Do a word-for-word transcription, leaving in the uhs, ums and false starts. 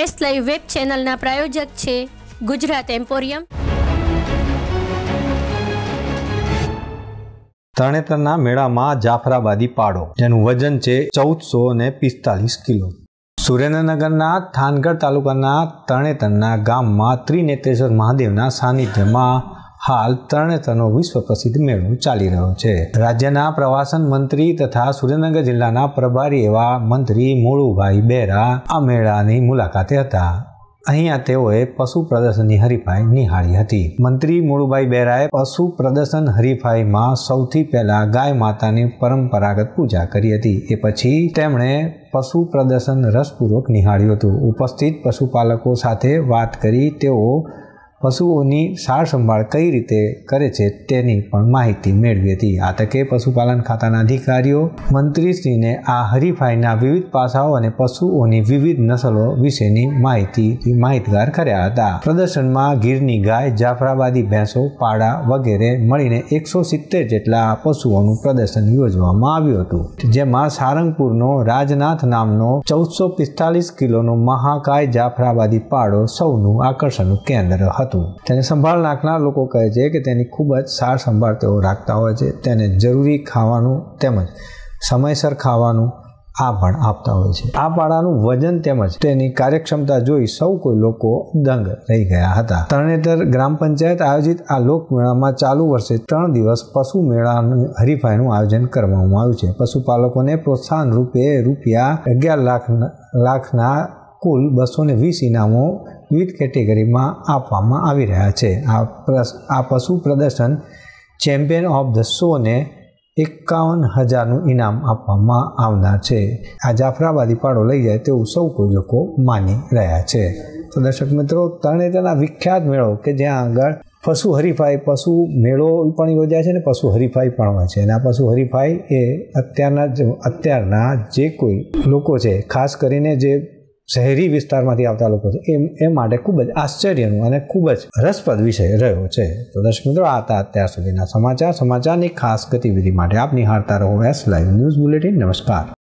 S live web ચેનલના પ્રાયોજક છે Gujarat emporium. તરણેતરના મેળામાં જાફરાબાદી પાડો જેનું વજન છે ચૌદસો ને પિસ્તાલીસ કિલો। સુરેન્દ્રનગરના થાનગઢ તાલુકાના તરણેતરના ગામમાં ત્રિનેત્રેશ્વર મહાદેવના સાનિધ્યમાં हाल तरणेतरनो विश्व प्रसिद्ध मेळो चाली रह्यो छे। राज्यना प्रवासन मंत्री तथा सुरेन्द्रनगर जिल्लाना प्रभारी एवा मंत्री मोळुभाई बेरा आ मेळानी मुलाकाते हता। अहींया तेओए पशु प्रदर्शननी हरीफाई निहाळी हती। मंत्री मोळुभाई बेराए पशु प्रदर्शन हरीफाईमां सौथी पहेला गाय मातानी परंपरागत पूजा करी हती। ए पछी तेमणे पशु प्रदर्शन रसपूर्वक निहाळ्युं हतुं। उपस्थित पशुपालको साथे वात करी तेओ पशुओनी सार संभाळ कई रीते करे छे तेनी पण माहिती मेळवी हती। आ तके पशुपालन खाताना अधिकारीओ मंत्रीश्रीने आ हरीफाईना विविध पासाओ अने पशुओनी विविध नसलो विशेनी माहिती माहितगार कर्या हता। प्रदर्शनमां गीरनी गाय, जाफराबादी भैंसो, पाड़ा वगैरे मळीने एकसो सित्तेर जेटला पशुओनुं प्रदर्शन योजवामां आव्युं हतुं, जेमां सारंगपुरनो राजनाथ नामनो चौदसो पिस्तालीस किलोनो महाकाय जाफराबादी पाड़ो सौनुं आकर्षणनुं केंद्र हतुं। संभाल राखना लोको कहे छे के तेनी खूब ज सार संभाळ तेओ राखता होय छे। तेने जरूरी खावानुं तेमज समयसर खावानुं आ पण आपता होय छे। आ पाड़ानुं वजन तेमज तेनी कार्यक्षमता जोई सौ कोई लोको दंग रही गया हता। तरणेतर ग्राम पंचायत आयोजित आ लोकमेळामां चालू वर्षे त्रण दिवस पशु मेळानुं हरीफाईनुं आयोजन करवामां आव्युं छे। पशुपालकोने प्रोत्साहन रूपे रूपिया अगियार लाख लाखना कुल बसो ने वीस इनामों विविध कैटेगरी में आपवामां आवी रह्या छे। आ पशु प्रदर्शन चैम्पियन ऑफ द शो ने एकावन हजारनुं इनाम आपवामां आवनार छे। आ जाफराबादी पाड़ो लई जाए तेवुं सौ कोई लोको मानी रह्या छे। तो दर्शक मित्रों, तरणेतरना विख्यात मेळो के ज्यां आगळ पशु हरीफाई पशु मेळो पण योजाय छे ने पशु हरीफाई पण होय छे। आ पशु हरीफाई ए अत्यारना अत्यारना जे कोई लोको छे, खास करीने जे शहरी विस्तार में आता है, खूब आश्चर्य खूब रसप्रद विषय रह्यो छे। तो दर्शक मित्रों, आता अत्यार सुधीना समाचार समाचार की खास गतिविधि आप निहारता रहो एस लाइव न्यूज बुलेटिन। नमस्कार।